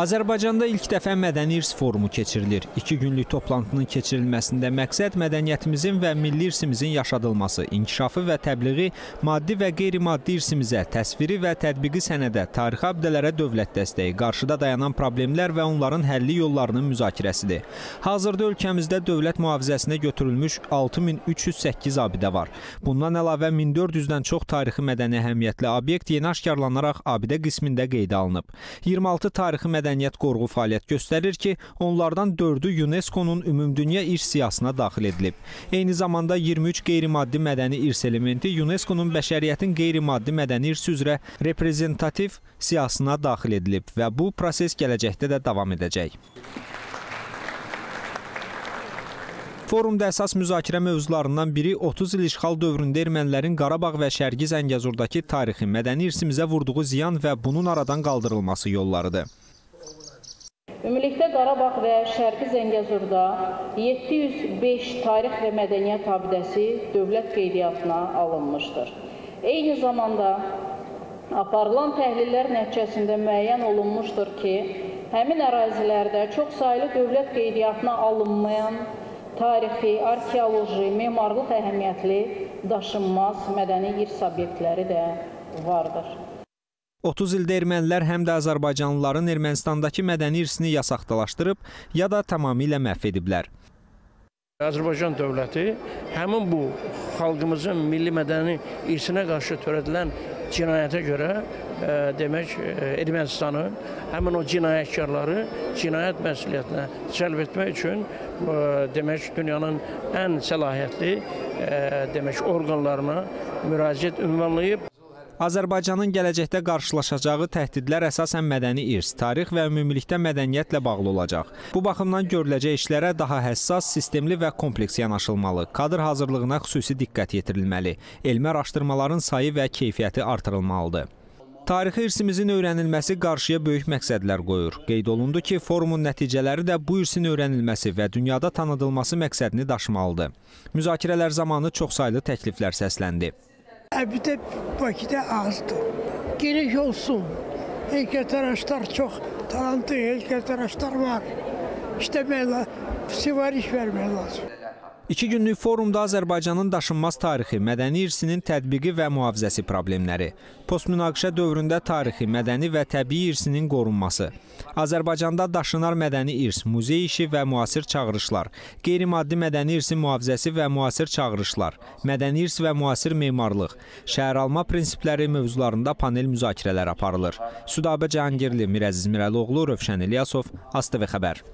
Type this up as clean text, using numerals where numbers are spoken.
Azərbaycanda ilk dəfə mədəni irs forumu keçirilir. 2 günlük toplantının keçirilməsində məqsəd mədəniyyətimizin və milli irsimizin yaşadılması, inkişafı və təbliği, maddi və qeyri-maddi irsimizə, təsviri və tətbiqi sənədə, tarixi abidələrə dövlət dəstəyi, qarşıda dayanan problemlər və onların həlli yollarının müzakirəsidir. Hazırda ölkəmizdə dövlət mühafizəsinə götürülmüş 6308 abidə var. Bundan əlavə 1400-dən çox tarixi mədəni əhəmiyyətli obyekt yeni aşkarlanaraq abidə qismində qeydə alınıb. 26 tarixi mədəniyyət qorğu fəaliyyət göstərir ki, onlardan 4-ü UNESCO-nun ümumdünya irs siyahısına daxil edilib. Eyni zamanda 23 qeyri-maddi mədəni irs elementi UNESCO-nun bəşəriyyətin qeyri-maddi mədəni irsi üzrə reprezentativ siyahısına daxil edilib və bu proses gələcəkdə də davam edəcək. Forumda əsas müzakirə mövzularından biri 30 il işğal dövründə ermənilərin Qarabağ və Şərqi Zəngəzurdakı tarixi mədəni irsimizə vurduğu ziyan və bunun aradan qaldırılması yollarıdır. Ümumilikdə Qarabağ və Şərqi Zəngəzurda 705 tarix və mədəniyyət abidəsi dövlət qeydiyyatına alınmışdır. Eyni zamanda aparılan təhlillər nəticəsində müəyyən olunmuşdur ki, həmin ərazilərdə çox saylı dövlət qeydiyyatına alınmayan tarixi, arkeoloji, memarlıq əhəmiyyətli daşınmaz mədəni irs obyektləri də vardır. 30 ildə ermənilər həm də azərbaycanlıların Ermənistandakı mədəni irsini ya saxtalaşdırıb, ya da tamamilə məhv ediblər. Azərbaycan dövləti həmin bu xalqımızın milli mədəni irsinə qarşı törədilən cinayətə görə demək Ermənistanı, həmin o cinayətkarları cinayət məsuliyyətinə cəlb etmək üçün demək dünyanın ən səlahiyyətli demək orqanlarına müraciət ünvanlayıb. Azərbaycanın gələcəkdə qarşılaşacağı təhdidlər əsasən mədəni irs, tarix və ümumilikdə mədəniyyətlə bağlı olacaq. Bu baxımdan görüləcək işlərə daha həssas, sistemli və kompleks yanaşılmalı, kadr hazırlığına xüsusi diqqət yetirilməli, elmi araşdırmaların sayı və keyfiyyəti artırılmalıdır. Tarixi irsimizin öyrənilməsi qarşıya böyük məqsədlər qoyur. Qeyd olundu ki, forumun nəticələri də bu irsin öyrənilməsi və dünyada tanıdılması məqsədini daşımalıdır. Müzakirələr zamanı çoxsaylı təkliflər səsləndi. Əbidə Bakıda azdır. Gerek olsun. Heykəltaraşlar çox talantlı heykəltaraşlar var. İşte belə sivariş vermək lazım. 2 günlük forumda Azərbaycanın daşınmaz tarixi, mədəni irsinin tətbiqi və mühafizəsi problemləri, postmünaqişə dövründə tarixi, mədəni və təbii irsinin qorunması, Azərbaycanda daşınar mədəni irs, muzey işi və müasir çağırışlar, qeyri-maddi mədəni irsin mühafizəsi və müasir çağırışlar, mədəni irs və müasir memarlıq, şəhəralma prinsipləri mövzularında panel müzakirələr aparılır. Sudabə Cəngirli, Mirəz Mirəli oğlu Rövşən Əliyasov, AzTV xəbər.